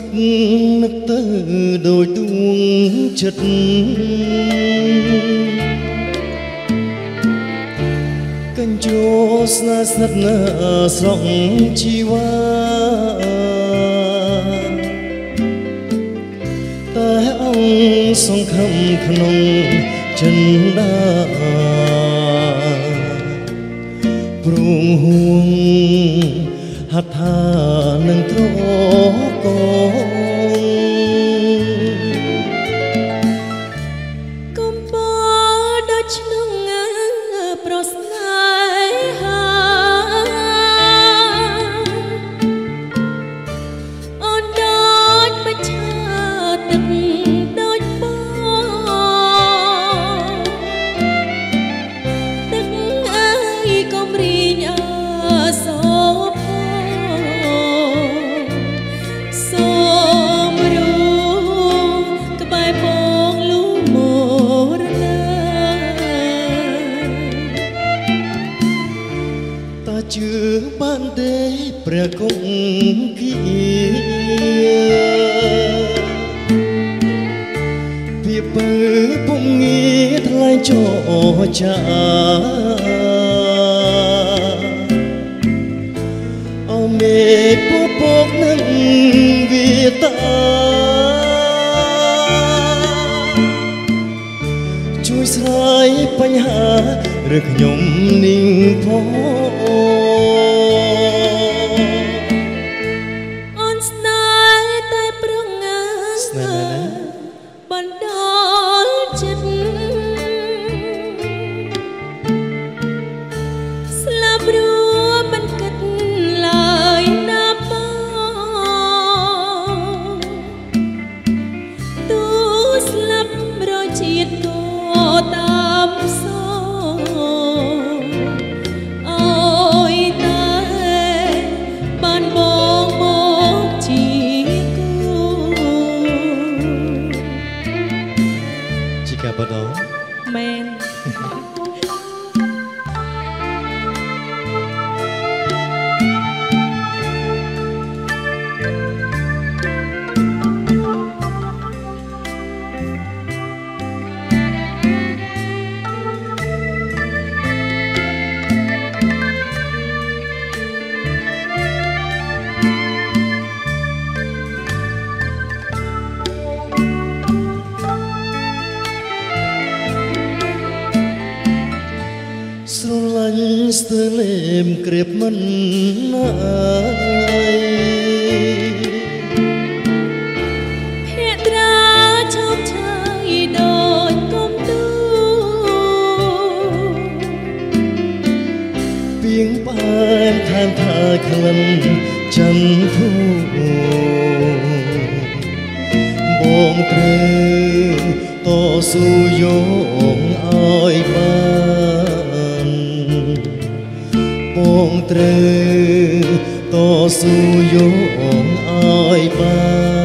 tức nức tư đôi tuông chật canh chúa xa sắt nở rộng chi hoa ta ông sông khâm khăn chân đa pruông huông hạt hà nâng thô Hãy subscribe cho kênh Ghiền Mì Gõ để không bỏ lỡ những video hấp dẫn.